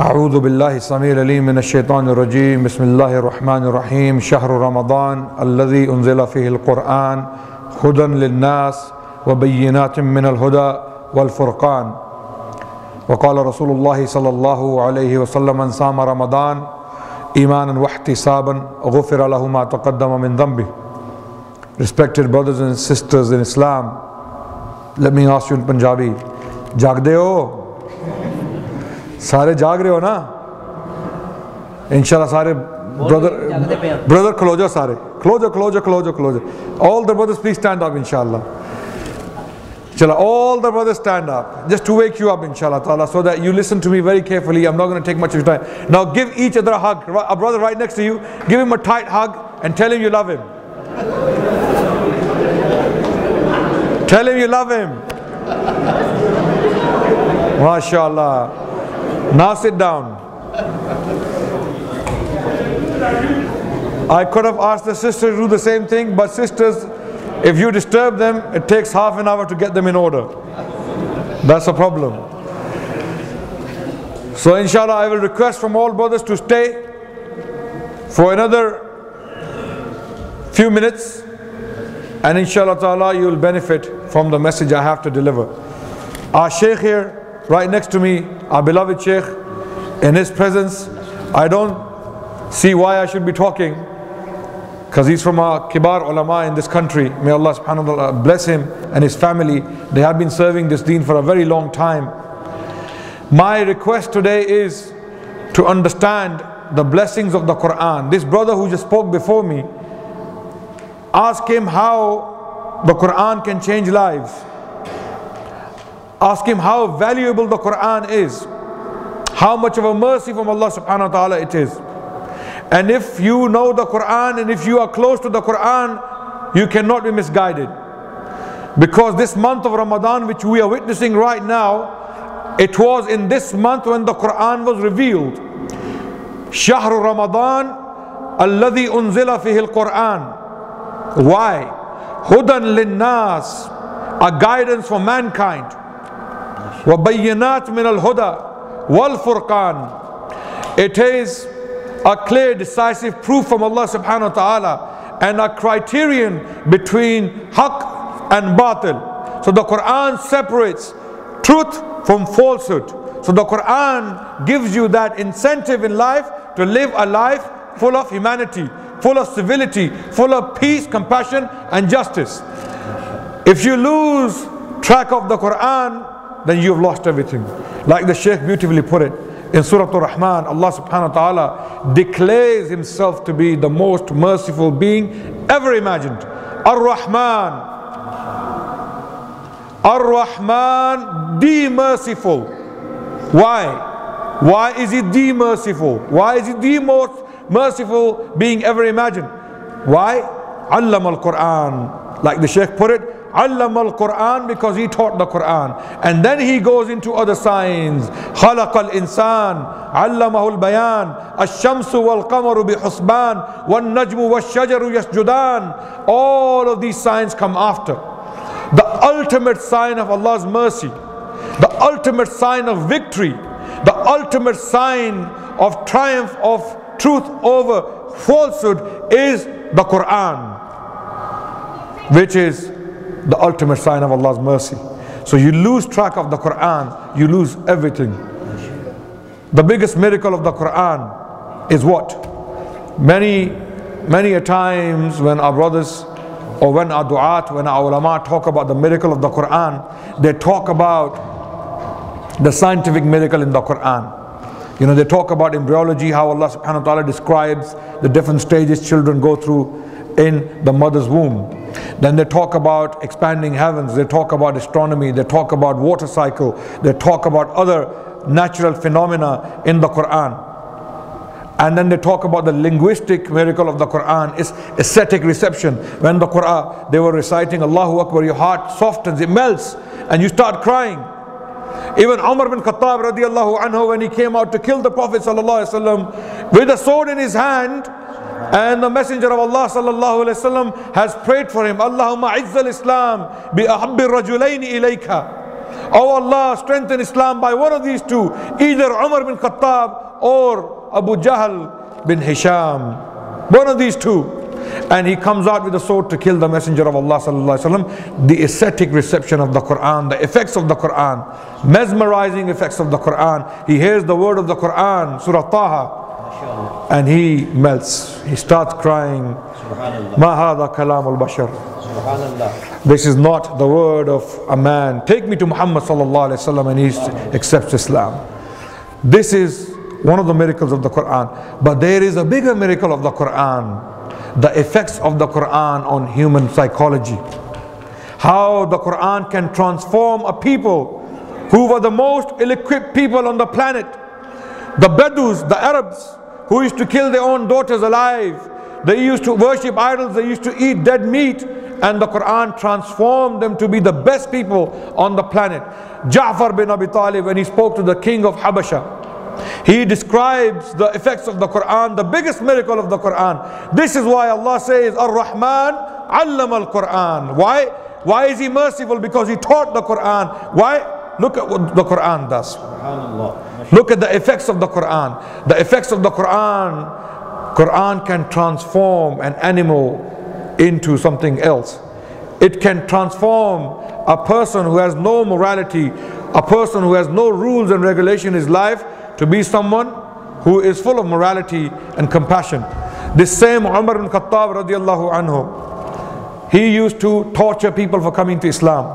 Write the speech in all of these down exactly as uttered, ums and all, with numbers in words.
أعوذ بالله السميع العليم من الشيطان الرجيم بسم الله الرحمن الرحيم شهر رمضان الذي أنزل فيه القرآن هدى للناس وبينات من الهدى والفرقان وقال رسول الله صلى الله عليه وسلم من صام رمضان إيمانا واحتسابا غفر له ما تقدم من ذنبه. Respected brothers and sisters in Islam, let me ask you in Punjabi, jagde ho? सारे जाग रहे हो ना? इंशाल्लाह सारे brother brother close सारे close close close close all the brothers please stand up इंशाल्लाह चला all the brothers stand up just to wake you up इंशाल्लाह ताला so that you listen to me very carefully. I'm not going to take much of your time. Now give each other a hug. A brother right next to you, give him a tight hug and tell him you love him. Tell him you love him. MashaAllah. Now sit down. I could have asked the sisters to do the same thing, but sisters, if you disturb them, it takes half an hour to get them in order. That's a problem. So inshallah, I will request from all brothers to stay for another few minutes, and inshallah ta'ala you will benefit from the message I have to deliver. Our Shaykh here, right next to me, our beloved Sheikh, in his presence, I don't see why I should be talking, because he's from our kibar ulama in this country. May Allah subhanahu wa ta'ala bless him and his family. They have been serving this deen for a very long time. My request today is to understand the blessings of the Qur'an. This brother who just spoke before me, ask him how the Qur'an can change lives. Ask him how valuable the Qur'an is, how much of a mercy from Allah subhanahu wa ta'ala it is. And if you know the Qur'an and if you are close to the Qur'an, you cannot be misguided. Because this month of Ramadan which we are witnessing right now, it was in this month when the Qur'an was revealed. Shahru Ramadan, alladhi unzila fihi al-Qur'an. Why? Hudan linnas, a guidance for mankind. وَبَيِّنَاتْ مِنَ الْهُدَى وَالْفُرْقَانِ. It is a clear, decisive proof from Allah subhanahu wa ta'ala and a criterion between haqq and batil. So the Qur'an separates truth from falsehood. So the Qur'an gives you that incentive in life to live a life full of humanity, full of civility, full of peace, compassion and justice. If you lose track of the Qur'an, then you've lost everything. Like the Shaykh beautifully put it, in Surah Al-Rahman, Allah subhanahu wa ta'ala declares himself to be the most merciful being ever imagined. Ar-Rahman. Ar-Rahman, the merciful. Why? Why is he the merciful? Why is he the most merciful being ever imagined? Why? Allama al-Qur'an. Like the Shaykh put it, Allama al-Qur'an, because he taught the Qur'an. And then he goes into other signs. خلق الإنسان علمه البيان الشمس والقمر بحسبان والنجم والشجر يسجدان. All of these signs come after. The ultimate sign of Allah's mercy, the ultimate sign of victory, the ultimate sign of triumph of truth over falsehood is the Qur'an, which is the ultimate sign of Allah's mercy. So you lose track of the Qur'an, you lose everything. The biggest miracle of the Qur'an is what? Many, many a times when our brothers or when our du'at, when our ulama talk about the miracle of the Qur'an, they talk about the scientific miracle in the Qur'an. You know, they talk about embryology, how Allah subhanahu wa ta'ala describes the different stages children go through in the mother's womb. Then they talk about expanding heavens, they talk about astronomy, they talk about water cycle, they talk about other natural phenomena in the Qur'an. And then they talk about the linguistic miracle of the Qur'an, its aesthetic reception. When the Qur'an, they were reciting Allahu Akbar, your heart softens, it melts, and you start crying. Even Umar bin Khattab radiallahu anhu, when he came out to kill the Prophet sallallahu alaihi wasallam with a sword in his hand, and the Messenger of Allah sallallahu alayhi wa sallam has prayed for him. Allahumma izzal Islam bi ahabbi rajulaini ilayka Oh Allah, strengthen Islam by one of these two, either Umar bin Khattab or Abu Jahal bin Hisham. One of these two. And he comes out with a sword to kill the Messenger of Allah sallallahu alaihi wasallam. The aesthetic reception of the Qur'an, the effects of the Qur'an, mesmerizing effects of the Qur'an. He hears the word of the Qur'an, Surah Taha, and he melts. He starts crying, Ma hadha kalam al-bashar. This is not the word of a man. Take me to Muhammad sallallahu alaihi wasallam, and he accepts Islam. This is one of the miracles of the Qur'an. But there is a bigger miracle of the Qur'an. The effects of the Qur'an on human psychology. How the Qur'an can transform a people who were the most ill-equipped people on the planet. The Bedouins, the Arabs, who used to kill their own daughters alive. They used to worship idols, they used to eat dead meat. And the Qur'an transformed them to be the best people on the planet. Ja'far bin Abi Talib, when he spoke to the king of Habasha, he describes the effects of the Qur'an, the biggest miracle of the Qur'an. This is why Allah says, Ar-Rahman allama al-Qur'an. Why? Why is He merciful? Because He taught the Qur'an. Why? Look at what the Qur'an does. Look at the effects of the Qur'an. The effects of the Qur'an. Qur'an can transform an animal into something else. It can transform a person who has no morality, a person who has no rules and regulation in his life, to be someone who is full of morality and compassion. This same Umar bin Khattab radiallahu anhu, he used to torture people for coming to Islam.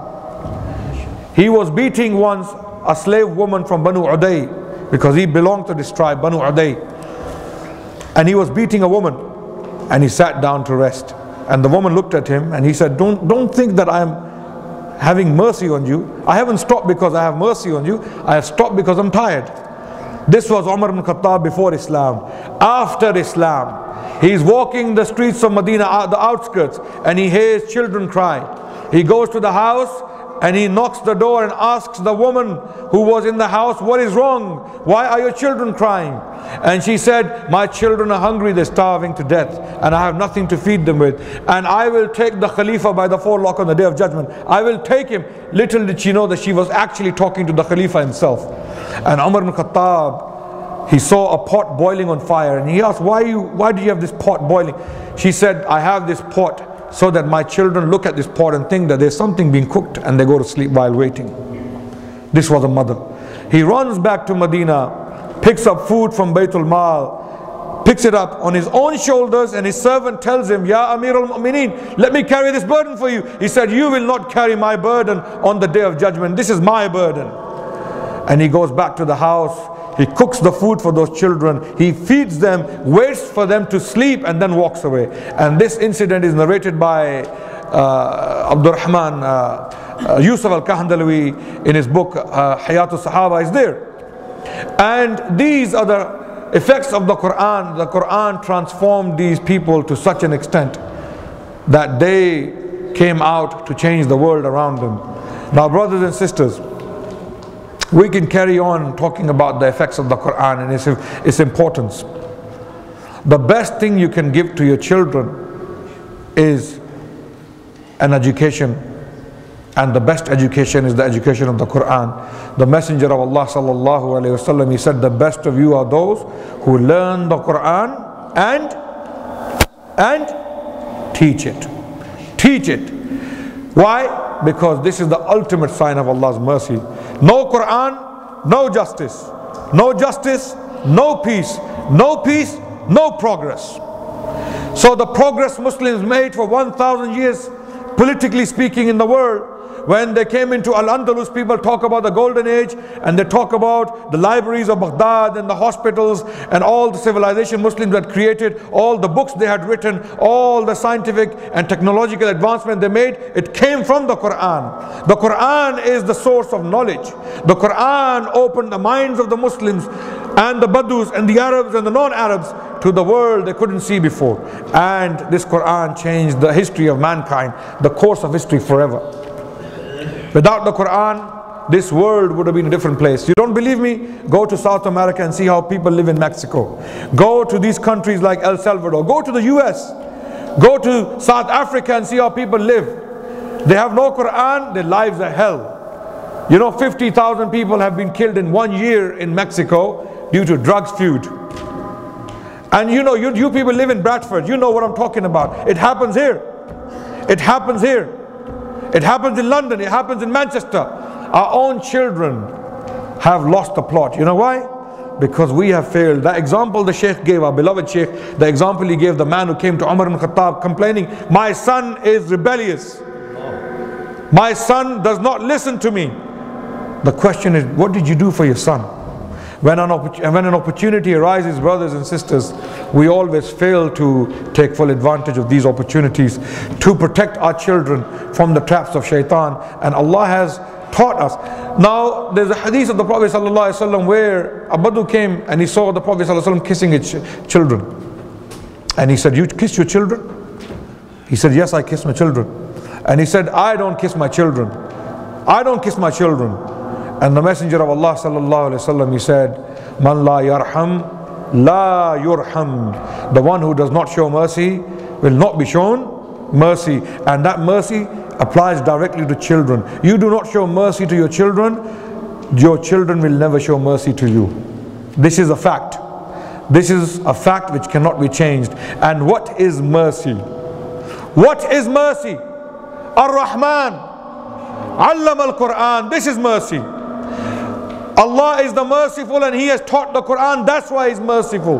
He was beating once a slave woman from Banu Uday, because he belonged to this tribe, Banu Uday. And he was beating a woman, and he sat down to rest. And the woman looked at him and he said, don't, don't think that I am having mercy on you. I haven't stopped because I have mercy on you. I have stopped because I'm tired. This was Umar bin Khattab before Islam. After Islam, he's walking the streets of Medina, the outskirts, and he hears children cry. He goes to the house and he knocks the door and asks the woman who was in the house, what is wrong? Why are your children crying? And she said, my children are hungry, they're starving to death, and I have nothing to feed them with. And I will take the Khalifa by the forelock on the day of judgment. I will take him. Little did she know that she was actually talking to the Khalifa himself. And Umar bin Khattab, he saw a pot boiling on fire, and he asked, why, you, why do you have this pot boiling? She said, I have this pot so that my children look at this pot and think that there's something being cooked, and they go to sleep while waiting. This was a mother. He runs back to Medina, picks up food from Baytul Mal, picks it up on his own shoulders, and his servant tells him, Ya Amir al-Mu'mineen, let me carry this burden for you. He said, you will not carry my burden on the day of judgment. This is my burden. And he goes back to the house. He cooks the food for those children, he feeds them, waits for them to sleep, and then walks away. And this incident is narrated by uh, Abdurrahman uh, Yusuf Al-Kahandalwi in his book uh, Hayat-ul-Sahaba is there. And these are the effects of the Qur'an. The Qur'an transformed these people to such an extent that they came out to change the world around them. Now, brothers and sisters, we can carry on talking about the effects of the Qur'an and its, its importance. The best thing you can give to your children is an education. And the best education is the education of the Qur'an. The Messenger of Allah sallallahu alayhi wa sallam, he said, the best of you are those who learn the Qur'an and, and teach it. Teach it. Why? Because this is the ultimate sign of Allah's mercy. No Qur'an, no justice. No justice, no peace. No peace, no progress. So the progress Muslims made for one thousand years, politically speaking, in the world, when they came into Al-Andalus, people talk about the golden age, and they talk about the libraries of Baghdad and the hospitals and all the civilization Muslims had created, all the books they had written, all the scientific and technological advancement they made. It came from the Qur'an. The Qur'an is the source of knowledge. The Qur'an opened the minds of the Muslims and the Badus and the Arabs and the non-Arabs to the world they couldn't see before. And this Qur'an changed the history of mankind, the course of history forever. Without the Qur'an, this world would have been a different place. You don't believe me? Go to South America and see how people live in Mexico. Go to these countries like El Salvador. Go to the U S. Go to South Africa and see how people live. They have no Qur'an, their lives are hell. You know, fifty thousand people have been killed in one year in Mexico due to drugs feud. And you know, you, you people live in Bradford, you know what I'm talking about. It happens here. It happens here. It happens in London, it happens in Manchester. Our own children have lost the plot. You know why? Because we have failed. The example the Sheikh gave, our beloved Sheikh, the example he gave, the man who came to Umar bin Khattab complaining, my son is rebellious. My son does not listen to me. The question is, what did you do for your son? When an, when an opportunity arises, brothers and sisters, we always fail to take full advantage of these opportunities to protect our children from the traps of shaitan. And Allah has taught us. Now, there's a hadith of the Prophet ﷺ where a Badr came and he saw the Prophet ﷺ kissing his children. And he said, you kiss your children? He said, yes, I kiss my children. And he said, I don't kiss my children. I don't kiss my children. And the Messenger of Allah ﷺ, he said, Man la yarham, la yurham. The one who does not show mercy will not be shown mercy. And that mercy applies directly to children. You do not show mercy to your children, your children will never show mercy to you. This is a fact. This is a fact which cannot be changed. And what is mercy? What is mercy? Ar-Rahman, Allama al-Qur'an, this is mercy. Allah is the merciful and He has taught the Qur'an, that's why He's merciful.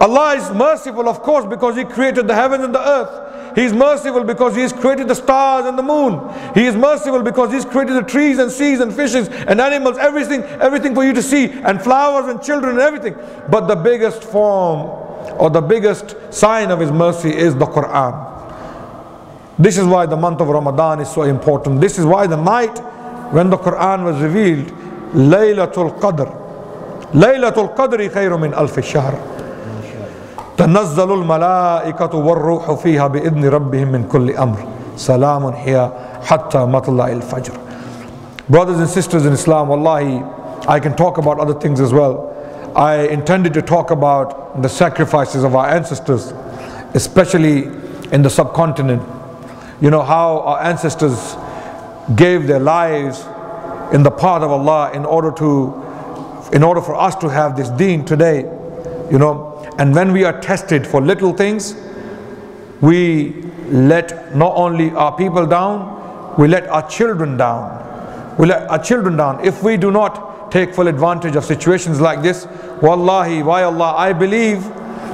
Allah is merciful, of course, because He created the heavens and the earth. He is merciful because He has created the stars and the moon. He is merciful because He has created the trees and seas and fishes and animals, everything, everything for you to see, and flowers and children and everything. But the biggest form or the biggest sign of His mercy is the Qur'an. This is why the month of Ramadan is so important. This is why the night when the Qur'an was revealed, Laylatul Qadr. Laylatul Qadri khayru min alf shahr. تنزل الملائكة والروح فيها بإذن ربهم من كل أمر سلام هي حتى مطلع الفجر. Brothers and sisters in Islam, wallahi, I can talk about other things as well. I intended to talk about the sacrifices of our ancestors, especially in the subcontinent. You know how our ancestors gave their lives in the path of Allah in order to, in order for us to have this deen today. You know. And when we are tested for little things, we let not only our people down, we let our children down. We let our children down. If we do not take full advantage of situations like this, wallahi, by Allah, I believe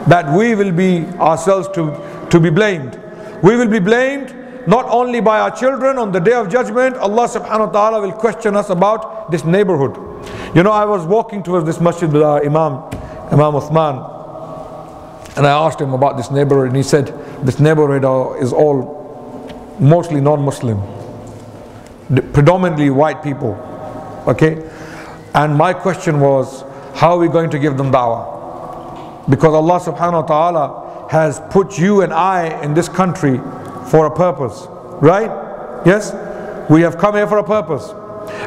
that we will be ourselves to, to be blamed. We will be blamed not only by our children. On the day of judgment, Allah subhanahu wa ta'ala will question us about this neighborhood. You know, I was walking towards this masjid with our Imam, Imam Uthman. And I asked him about this neighborhood and he said, this neighborhood is all mostly non-Muslim, predominantly white people, okay? And my question was, how are we going to give them da'wah? Because Allah subhanahu wa ta'ala has put you and I in this country for a purpose, right? Yes, we have come here for a purpose.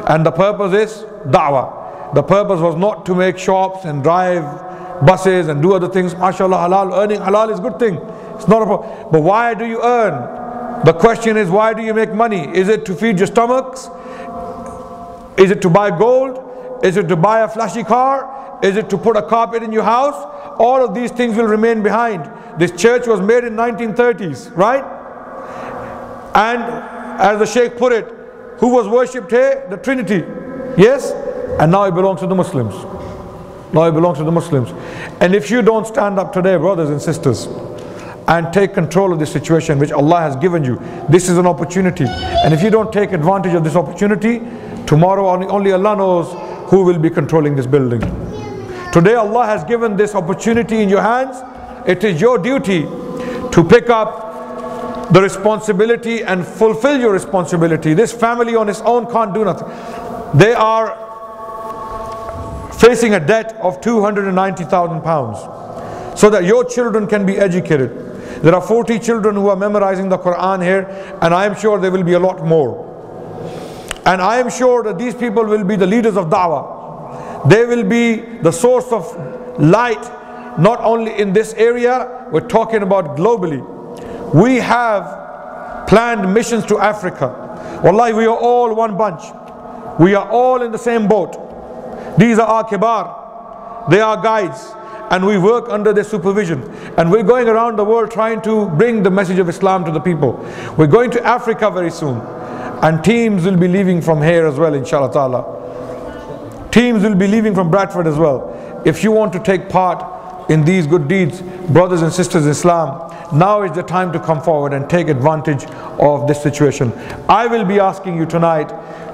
And the purpose is da'wah. The purpose was not to make shops and drive buses and do other things. MashaAllah, halal, earning halal is a good thing. It's not a problem. But why do you earn? The question is, why do you make money? Is it to feed your stomachs? Is it to buy gold? Is it to buy a flashy car? Is it to put a carpet in your house? All of these things will remain behind. This church was made in nineteen thirties, right? And as the Sheikh put it, who was worshipped here? The Trinity. Yes? And now it belongs to the Muslims. Now it belongs to the Muslims. And if you don't stand up today, brothers and sisters, and take control of this situation which Allah has given you, this is an opportunity. And if you don't take advantage of this opportunity, tomorrow only Allah knows who will be controlling this building. Today Allah has given this opportunity in your hands. It is your duty to pick up the responsibility and fulfill your responsibility. This family on its own can't do nothing. They are facing a debt of two hundred ninety thousand pounds so that your children can be educated. There are forty children who are memorizing the Qur'an here, and I am sure there will be a lot more. And I am sure that these people will be the leaders of da'wah. They will be the source of light, not only in this area, we're talking about globally. We have planned missions to Africa. Wallahi, we are all one bunch. We are all in the same boat. These are our kibar. They are guides. And we work under their supervision. And we're going around the world trying to bring the message of Islam to the people. We're going to Africa very soon. And teams will be leaving from here as well, inshallah ta'ala. Teams will be leaving from Bradford as well. If you want to take part in these good deeds, brothers and sisters in Islam, now is the time to come forward and take advantage of this situation. I will be asking you tonight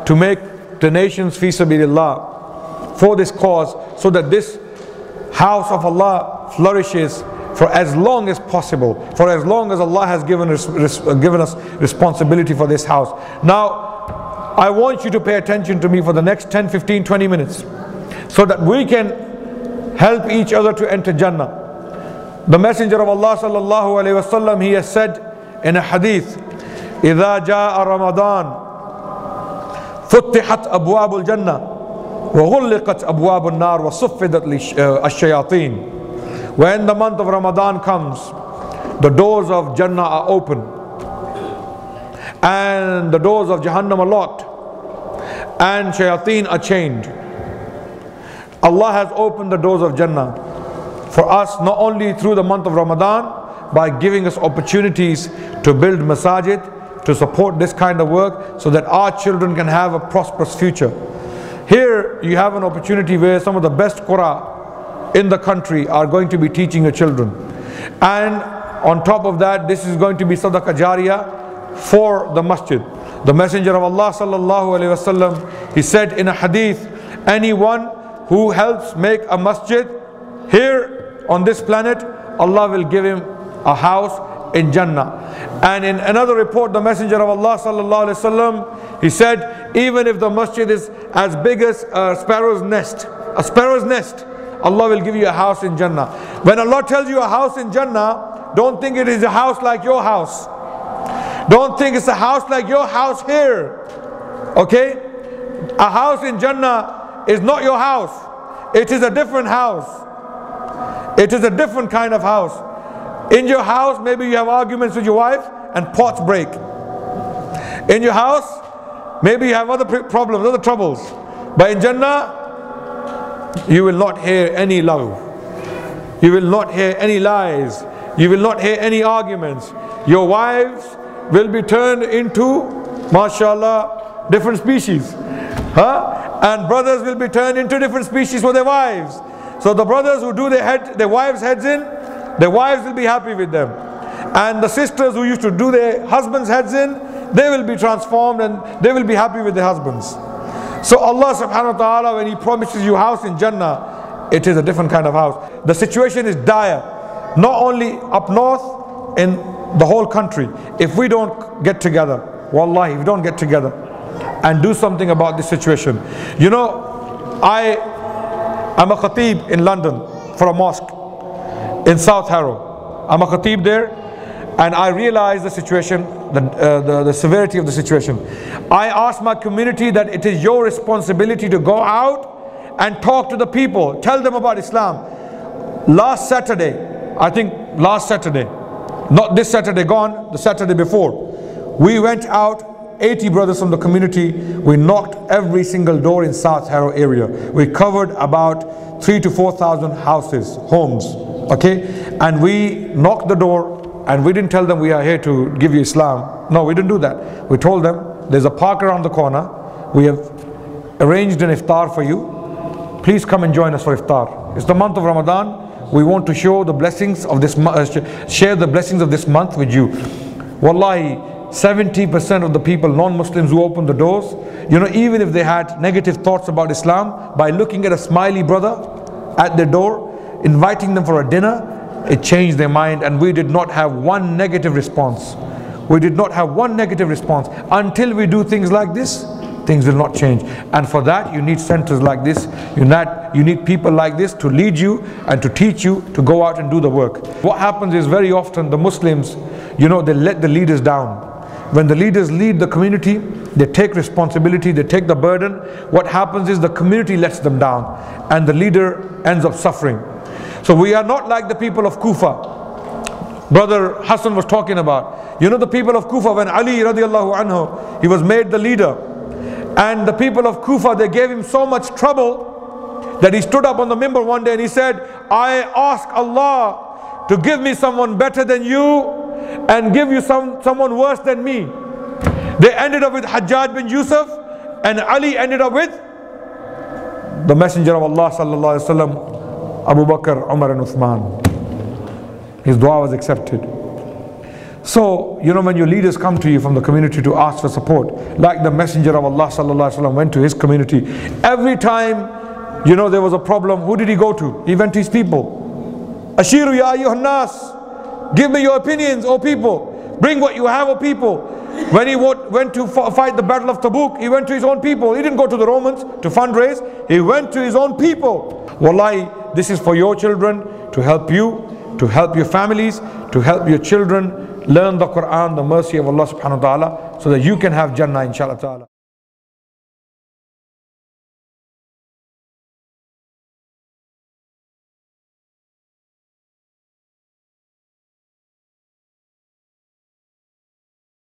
to make donations fi sabilillah for this cause, so that this house of Allah flourishes for as long as possible, for as long as Allah has given us, given us responsibility for this house. Now, I want you to pay attention to me for the next ten, fifteen, twenty minutes, so that we can help each other to enter Jannah. The Messenger of Allah sallallahu alayhi wa sallam, he has said in a hadith, إِذَا جَاءَ رَمَضَانَ فُتِّحَتْ أَبْوَابُ الْجَنَّةِ وَغُلِّقَتْ أَبْوَابُ النَّارِ وَصُفِّدَتْ الشَّيَاطِينِ. When the month of Ramadan comes, the doors of Jannah are open and the doors of Jahannam are locked and shayateen are chained. Allah has opened the doors of Jannah for us, not only through the month of Ramadan, by giving us opportunities to build masajid, to support this kind of work, so that our children can have a prosperous future. Here you have an opportunity where some of the best Qur'an in the country are going to be teaching your children. And on top of that, this is going to be sadaqah jariyah for the masjid. The Messenger of Allah sallallahu alayhi wa sallam, he said in a hadith, anyone who helps make a masjid here on this planet, Allah will give him a house in Jannah. And in another report, the Messenger of Allah sallallahu alayhi wa sallam, he said, even if the masjid is as big as a sparrow's nest, a sparrow's nest, Allah will give you a house in Jannah. When Allah tells you a house in Jannah, don't think it is a house like your house. Don't think it's a house like your house here. Okay? A house in Jannah is not your house. It is a different house. It is a different kind of house. In your house, maybe you have arguments with your wife and pots break. In your house, maybe you have other problems, other troubles. But in Jannah, you will not hear any love. You will not hear any lies. You will not hear any arguments. Your wives will be turned into, mashallah, different species. Huh? And brothers will be turned into different species for their wives. So the brothers who do their, head, their wives' heads in, their wives will be happy with them. And the sisters who used to do their husbands' heads in, they will be transformed and they will be happy with their husbands. So Allah subhanahu wa ta'ala, when He promises you house in Jannah, it is a different kind of house. The situation is dire, not only up north, in the whole country. If we don't get together, wallahi, if we don't get together and do something about this situation. You know, I am a khatib in London for a mosque in South Harrow. I'm a khatib there. And I realized the situation, the, uh, the, the severity of the situation. I asked my community that it is your responsibility to go out and talk to the people. Tell them about Islam. Last Saturday, I think last Saturday, not this Saturday gone, the Saturday before, we went out, eighty brothers from the community. We knocked every single door in South Harrow area. We covered about three to four thousand houses, homes, okay? And we knocked the door. And we didn't tell them we are here to give you Islam. No, we didn't do that. We told them, there's a park around the corner. We have arranged an iftar for you. Please come and join us for iftar. It's the month of Ramadan. We want to show the blessings of this uh, share the blessings of this month with you. Wallahi, seventy percent of the people, non-Muslims who opened the doors, you know, even if they had negative thoughts about Islam, by looking at a smiley brother at their door, inviting them for a dinner, it changed their mind, and we did not have one negative response. We did not have one negative response. Until we do things like this, things will not change. And for that, you need centers like this. You need, you need people like this to lead you and to teach you to go out and do the work. What happens is, very often the Muslims, you know, they let the leaders down. When the leaders lead the community, they take responsibility, they take the burden. What happens is the community lets them down and the leader ends up suffering. So we are not like the people of Kufa. Brother Hassan was talking about. You know the people of Kufa, when Ali radiallahu anhu, he was made the leader. And the people of Kufa, they gave him so much trouble that he stood up on the minbar one day and he said, I ask Allah to give me someone better than you and give you some, someone worse than me. They ended up with Hajjad bin Yusuf, and Ali ended up with the Messenger of Allah sallallahu alaihi wasallam, Abu Bakr, Umar and Uthman. His dua was accepted. So, you know, when your leaders come to you from the community to ask for support, like the Messenger of Allah sallallahu alaihi wasallam went to his community, every time, you know, there was a problem, who did he go to? He went to his people. Ashiru ya ayyuhan nas, give me your opinions, O people. Bring what you have, O people. When he went to fight the Battle of Tabuk, he went to his own people. He didn't go to the Romans to fundraise. He went to his own people. Wallahi, this is for your children, to help you, to help your families, to help your children. Learn the Qur'an, the mercy of Allah subhanahu wa ta'ala, so that you can have Jannah inshallah ta'ala.